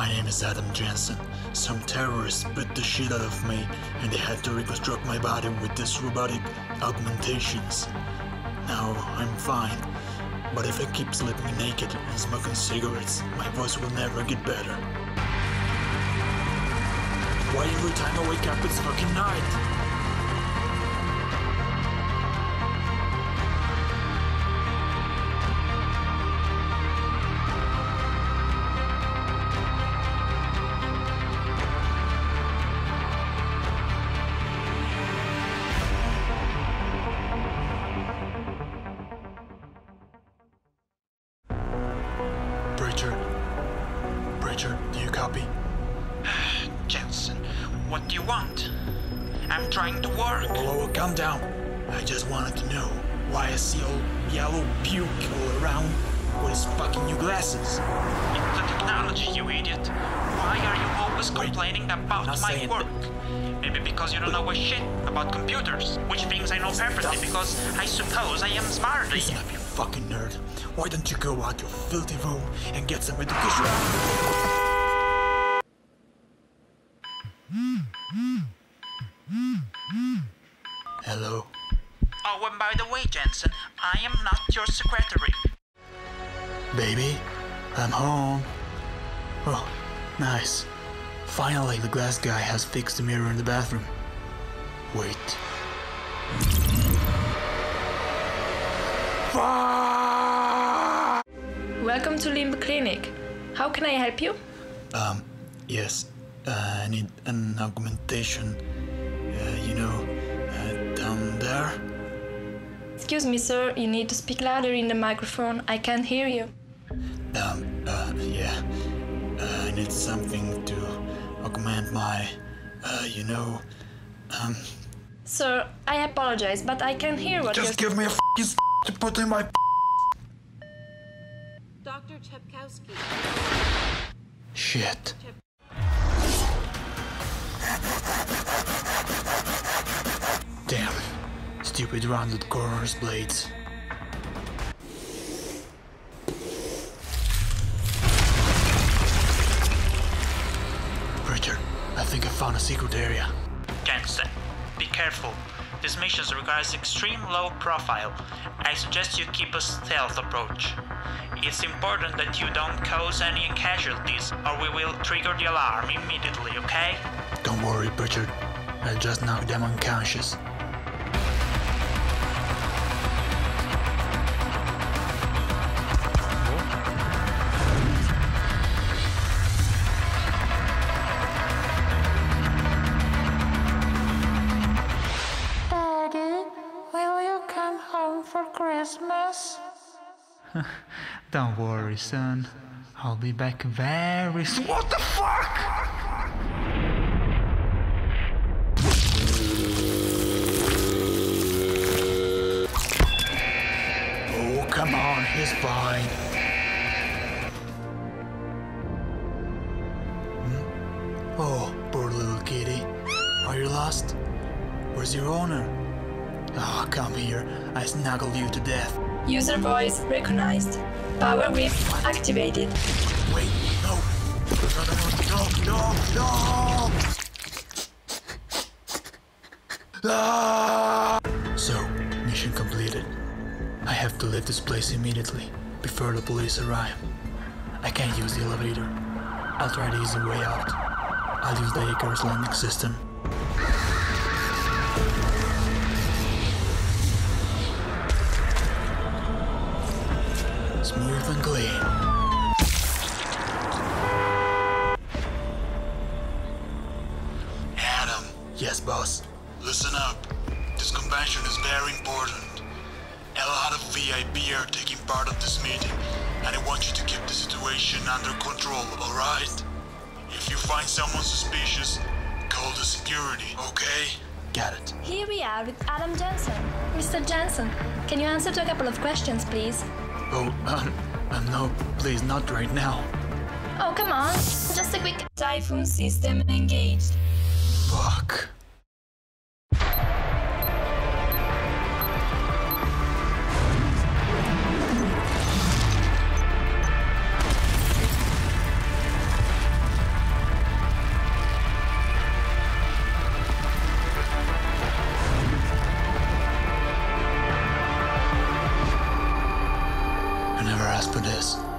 My name is Adam Jensen. Some terrorists beat the shit out of me, and they had to reconstruct my body with these robotic augmentations. Now I'm fine, but if I keep sleeping naked and smoking cigarettes, my voice will never get better. Why every time I wake up it's fucking night? Pritchard, do you copy? Jensen, what do you want? I'm trying to work. Whoa, calm down. I just wanted to know why I see all yellow puke all around with his fucking new glasses. It's the technology, you idiot. Why are you always complaining about my work? Maybe because you don't know a shit about computers, which means I know perfectly because I suppose I am smarter than you. Fucking nerd, why don't you go out your filthy room and get some education? Hello? Oh, and by the way, Jensen, I am not your secretary. Baby, I'm home. Oh, nice. Finally, the glass guy has fixed the mirror in the bathroom. Wait. Welcome to Limb Clinic. How can I help you? Yes. I need an augmentation. Down there. Excuse me, sir. You need to speak louder in the microphone. I can't hear you. Yeah. I need something to augment my, Sir, I apologize, but I can't hear what you're saying. Just give me a f***ing to put in my Doctor Chepkowski. Shit. Damn. Stupid rounded corners blades. Pritchard, I think I found a secret area. Jensen, be careful. This mission requires extreme low profile. I suggest you keep a stealth approach. It's important that you don't cause any casualties or we will trigger the alarm immediately, okay? Don't worry, Pritchard. I just knocked them unconscious. Don't worry, son. I'll be back very soon. What the fuck? Oh, come on, he's fine. Oh, poor little kitty. Are you lost? Where's your owner? Oh, come here. I snuggled you to death. User voice recognized. Power grip activated. Wait, no! No! Ah! So, mission completed. I have to leave this place immediately, before the police arrive. I can't use the elevator. I'll try the easy way out. I'll use the Icarus landing system. Smooth and clean. Adam. Yes, boss. Listen up. This convention is very important. A lot of VIP are taking part of this meeting, and I want you to keep the situation under control, alright? If you find someone suspicious, call the security, okay? Got it. Here we are with Adam Jensen. Mr. Jensen, can you answer to a couple of questions, please? Oh, no, please, not right now. Oh, come on. Just a quick Typhoon system engaged. Fuck. I never asked for this.